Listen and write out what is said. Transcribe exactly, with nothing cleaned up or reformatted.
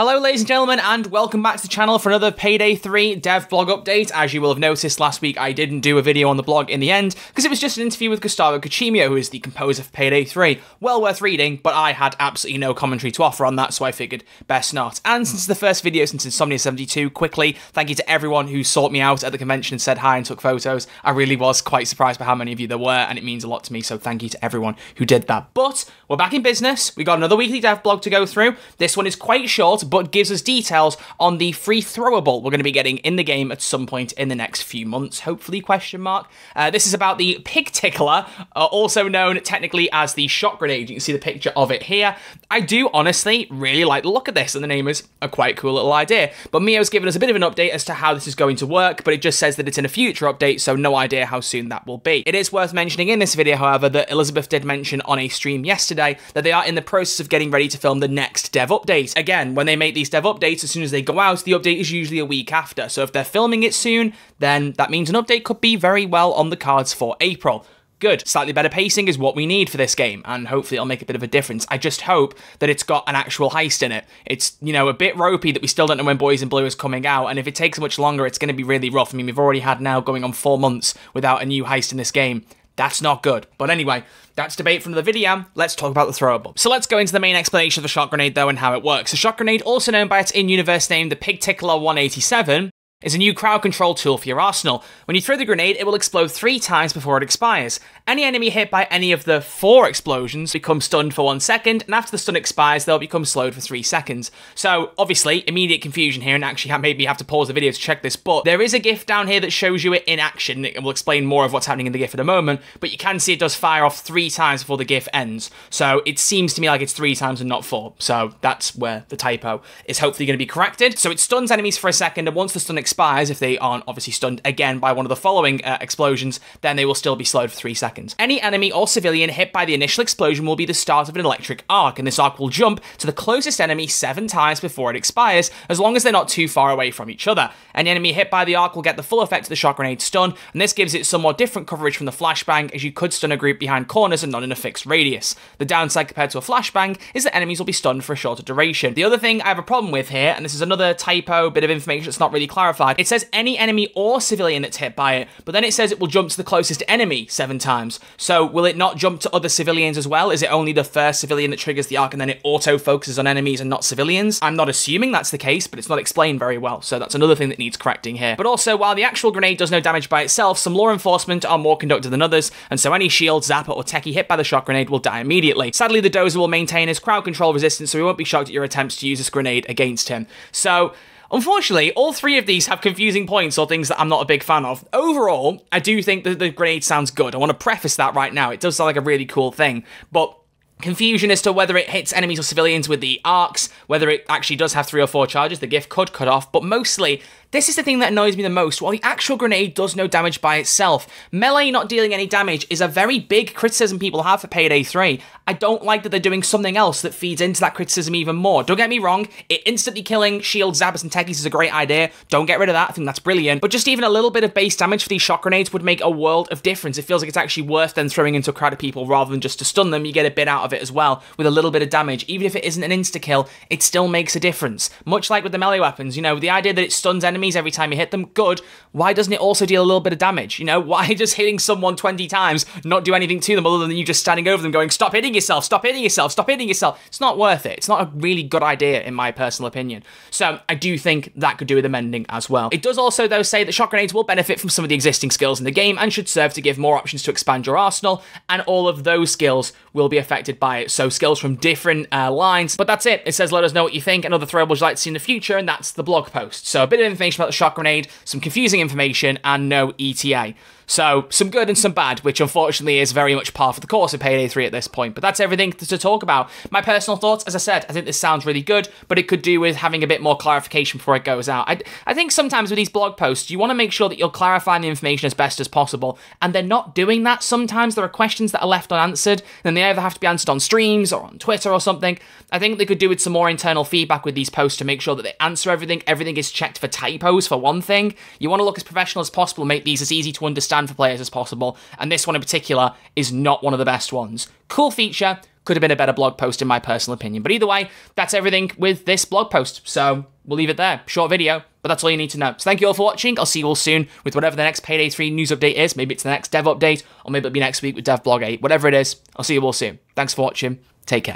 Hello ladies and gentlemen, and welcome back to the channel for another Payday three dev blog update. As you will have noticed, last week I didn't do a video on the blog in the end, because it was just an interview with Gustavo Cacimio, who is the composer for Payday three. Well worth reading, but I had absolutely no commentary to offer on that, so I figured best not. And since the first video since Insomnia seventy-two, quickly, thank you to everyone who sought me out at the convention and said hi and took photos. I really was quite surprised by how many of you there were, and it means a lot to me, so thank you to everyone who did that. But we're back in business, we got another weekly dev blog to go through. This one is quite short, but gives us details on the free throwable we're going to be getting in the game at some point in the next few months, hopefully, question mark. Uh, this is about the Pig Tickler, uh, also known technically as the shot grenade. You can see the picture of it here. I do honestly really like the look of this, and the name is a quite cool little idea. But Mio's given us a bit of an update as to how this is going to work, but it just says that it's in a future update, so no idea how soon that will be. It is worth mentioning in this video, however, that Elizabeth did mention on a stream yesterday that they are in the process of getting ready to film the next dev update. Again, when they make these dev updates, as soon as they go out, the update is usually a week after. So if they're filming it soon, then that means an update could be very well on the cards for April. Good. Slightly better pacing is what we need for this game, and hopefully it'll make a bit of a difference. I just hope that it's got an actual heist in it. It's, you know, a bit ropey that we still don't know when Boys in Blue is coming out, and if it takes much longer, it's going to be really rough. I mean, we've already had now going on four months without a new heist in this game. That's not good. But anyway, that's debate from the video. Let's talk about the throwable. So let's go into the main explanation of the shot grenade, though, and how it works. The shot grenade, also known by its in-universe name, the Pig Tickler one eighty-seven, is a new crowd control tool for your arsenal. When you throw the grenade, it will explode three times before it expires. Any enemy hit by any of the four explosions becomes stunned for one second, and after the stun expires, they'll become slowed for three seconds. So, obviously, immediate confusion here, and actually maybe you have to pause the video to check this, but there is a GIF down here that shows you it in action. It will explain more of what's happening in the GIF in a moment, but you can see it does fire off three times before the GIF ends. So, it seems to me like it's three times and not four. So, that's where the typo is hopefully going to be corrected. So, it stuns enemies for a second, and once the stun expires, expires, if they aren't obviously stunned again by one of the following uh, explosions, then they will still be slowed for three seconds. Any enemy or civilian hit by the initial explosion will be the start of an electric arc, and this arc will jump to the closest enemy seven times before it expires, as long as they're not too far away from each other. Any enemy hit by the arc will get the full effect of the shot grenade stun, and this gives it somewhat different coverage from the flashbang, as you could stun a group behind corners and not in a fixed radius. The downside compared to a flashbang is that enemies will be stunned for a shorter duration. The other thing I have a problem with here, and this is another typo, bit of information that's not really clarified, it says any enemy or civilian that's hit by it, but then it says it will jump to the closest enemy seven times. So will it not jump to other civilians as well? Is it only the first civilian that triggers the arc and then it auto-focuses on enemies and not civilians? I'm not assuming that's the case, but it's not explained very well, so that's another thing that needs correcting here. But also, while the actual grenade does no damage by itself, some law enforcement are more conducted than others, and so any shield, zapper, or techie hit by the shot grenade will die immediately. Sadly, the dozer will maintain his crowd control resistance, so he won't be shocked at your attempts to use this grenade against him. So, unfortunately, all three of these have confusing points or things that I'm not a big fan of. Overall, I do think that the grenade sounds good. I want to preface that right now. It does sound like a really cool thing, but confusion as to whether it hits enemies or civilians with the arcs, whether it actually does have three or four charges, the GIF could cut off, but mostly, this is the thing that annoys me the most. While the actual grenade does no damage by itself, melee not dealing any damage is a very big criticism people have for Payday three. I don't like that they're doing something else that feeds into that criticism even more. Don't get me wrong, it instantly killing shields, zappers, and techies is a great idea. Don't get rid of that, I think that's brilliant. But just even a little bit of base damage for these shot grenades would make a world of difference. It feels like it's actually worth then throwing into a crowd of people rather than just to stun them. You get a bit out of it as well with a little bit of damage. Even if it isn't an insta-kill, it still makes a difference. Much like with the melee weapons, you know, the idea that it stuns enemies every time you hit them, good. Why doesn't it also deal a little bit of damage? You know, why does hitting someone twenty times not do anything to them other than you just standing over them going, stop hitting yourself, stop hitting yourself, stop hitting yourself? It's not worth it. It's not a really good idea in my personal opinion. So I do think that could do with amending as well. It does also though say that shot grenades will benefit from some of the existing skills in the game and should serve to give more options to expand your arsenal, and all of those skills will be affected by it. So skills from different uh, lines, but that's it. It says let us know what you think and other throwables you'd like to see in the future, and that's the blog post. So a bit of information about the shot grenade, some confusing information, and no E T A. So, some good and some bad, which unfortunately is very much par for the course of Payday three at this point. But that's everything to talk about. My personal thoughts, as I said, I think this sounds really good, but it could do with having a bit more clarification before it goes out. I, I think sometimes with these blog posts, you want to make sure that you're clarifying the information as best as possible, and they're not doing that. Sometimes there are questions that are left unanswered, and they either have to be answered on streams or on Twitter or something. I think they could do with some more internal feedback with these posts to make sure that they answer everything. Everything is checked for typos, for one thing. You want to look as professional as possible and make these as easy to understand for players as possible, and this one in particular is not one of the best ones. Cool feature, Could have been a better blog post in my personal opinion. But either way, that's everything with this blog post. So we'll leave it there. Short video, but that's all you need to know. So thank you all for watching. I'll see you all soon with whatever the next Payday three news update is. Maybe it's the next dev update, or maybe it'll be next week with Dev Blog eight. Whatever it is, I'll see you all soon. Thanks for watching. Take care.